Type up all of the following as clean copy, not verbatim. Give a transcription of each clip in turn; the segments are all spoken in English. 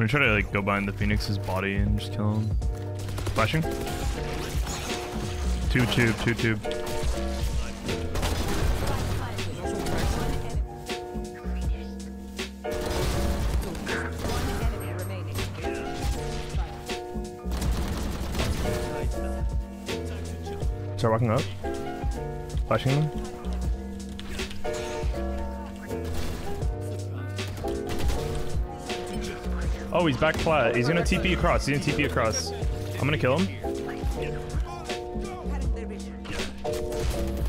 I'm gonna try to like go behind the Phoenix's body and just kill him. Flashing. Two tube. Start walking up. Flashing them. Oh, he's back flat. He's gonna TP across. I'm gonna kill him.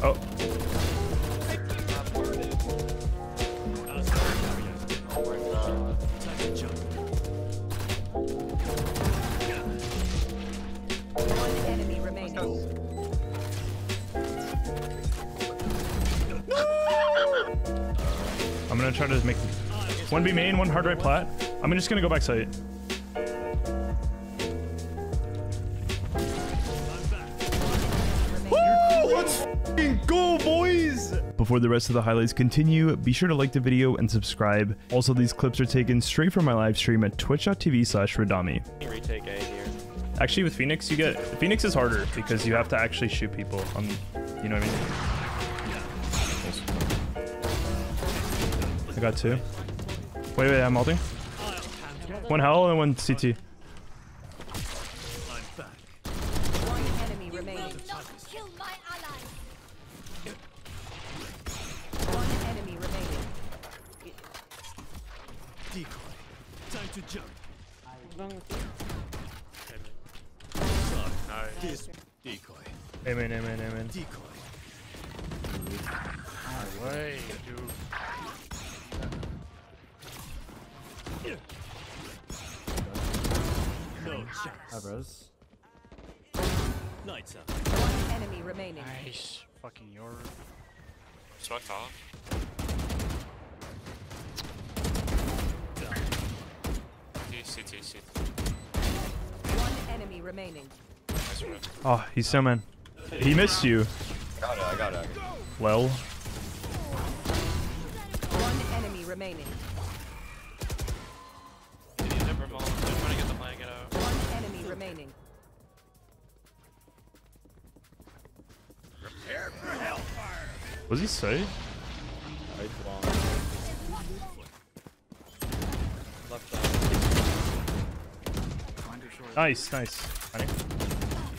Oh. I'm gonna try to just make one B main, one hard right plat. I'm just gonna go back site. Before the rest of the highlights continue, be sure to like the video and subscribe. Also, these clips are taken straight from my live stream at twitch.tv/Radami. Actually, with Phoenix, you get Phoenix is harder because you have to actually shoot people. You know what I mean? I got two. Wait, I'm ulting. One Hell and one CT. Lights up. One enemy remaining. Nice. Fucking Yoru. Sweat off. One enemy remaining. Oh, he's so man. He missed you. I got it. Well. One enemy remaining. Remaining. Prepare for hellfire. What does he say? Nice.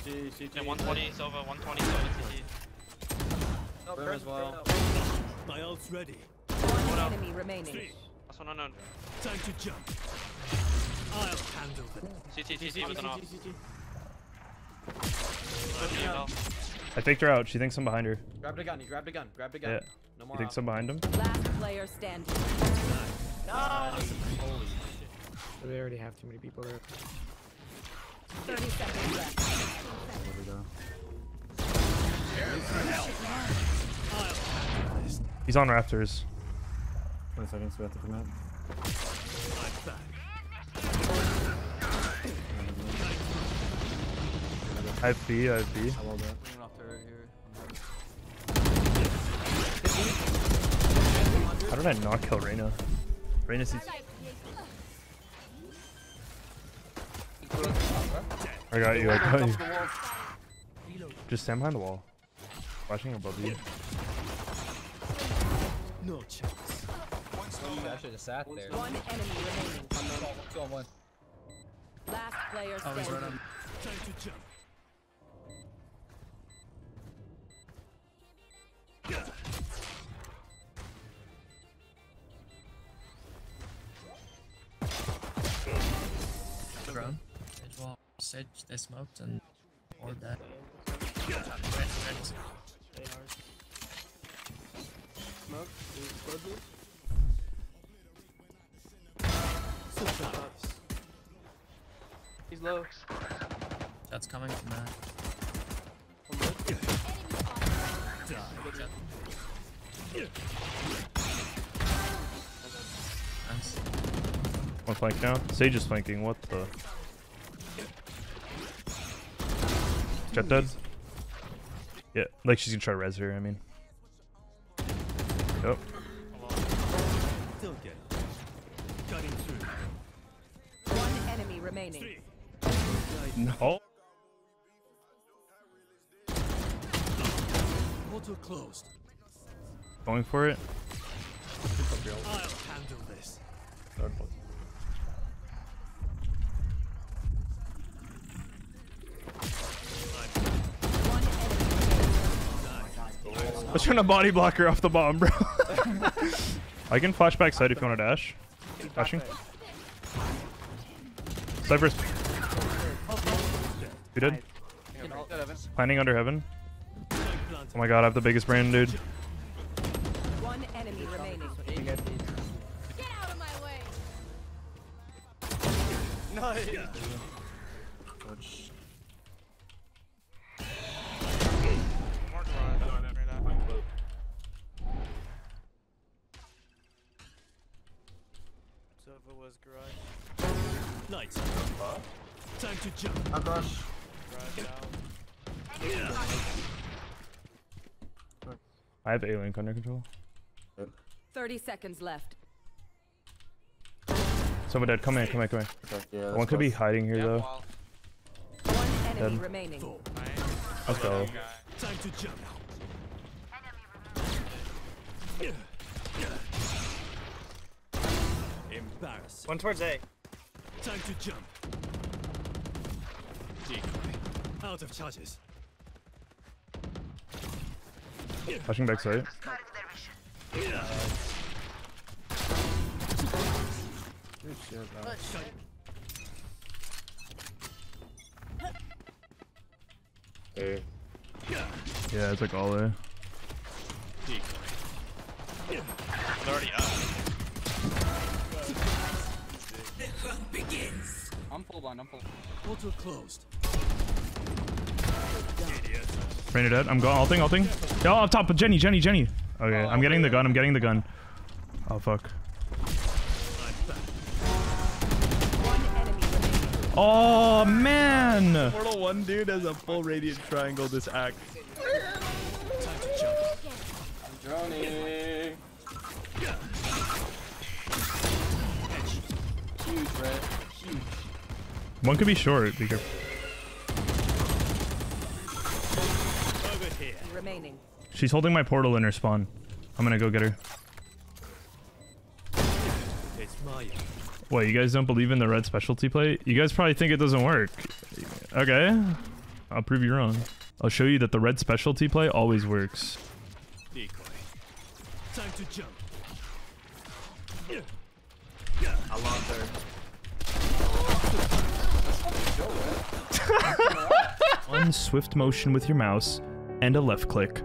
Yeah, 120 is over. 120 is over. There as well. My ult's ready. One enemy remaining. That's one unknown. Time to jump. I'll handle it. CT with an off. I faked her out. She thinks I'm behind her. Grab the gun. Yeah. No more. You think I'm behind him? Last player standing. Nice. Holy shit. They already have too many people there. 30 seconds left. There we go. He's on rafters. 20 seconds. We have to come out. I'm back. I have B. I'm all done. How did I not kill Reyna? Reyna sees. I got you. Just stand behind the wall. Flashing above you. No chance. I should have sat there. One enemy remaining. Two on one. Last player standing. Time to jump. Sage, they smoked and all that. He's low. That's coming from that. Nice. One flank now. Sage is flanking. What the? Jet dead. Yeah, like she's gonna try res here, I mean. Yep. One remaining. No. Auto closed. Going for it. I'll handle this. I was trying to body block her off the bomb, bro. I can flash back side if you want to dash. Dashing. Cypher's. You dead? Planning under heaven. Oh my god, I have the biggest brain, dude. One enemy remaining. Get out of my way. Nice. Server was garage. Nice. Time to jump. I'm rush. I have A-Link under control. 30 seconds left. Someone dead. Come in, come in, come in. Yeah, one could be hiding here, though. One enemy remaining. Let's go. Time to jump. Embarrassed. One towards A. Time to jump. Decoy. Out of charges. Pushing back side. Hey. Yeah, it's like all there. It's already up. The hunt begins. I'm full blind, I'm full. Portal closed. Rain it out. I'm going. Ulting, ulting. Oh, up top. Jenny. Okay, I'm getting the gun. Oh, fuck. Oh, man. Portal 1 dude has a full radiant triangle this act. I'm droning. Huge, Brett. Huge. One could be short. Be careful. Remaining. She's holding my portal in her spawn. I'm gonna go get her. What, you guys don't believe in the red specialty plate? You guys probably think it doesn't work. Okay. I'll prove you wrong. I'll show you that the red specialty plate always works. Decoy. Time to jump. I love her. One swift motion with your mouse and a left click.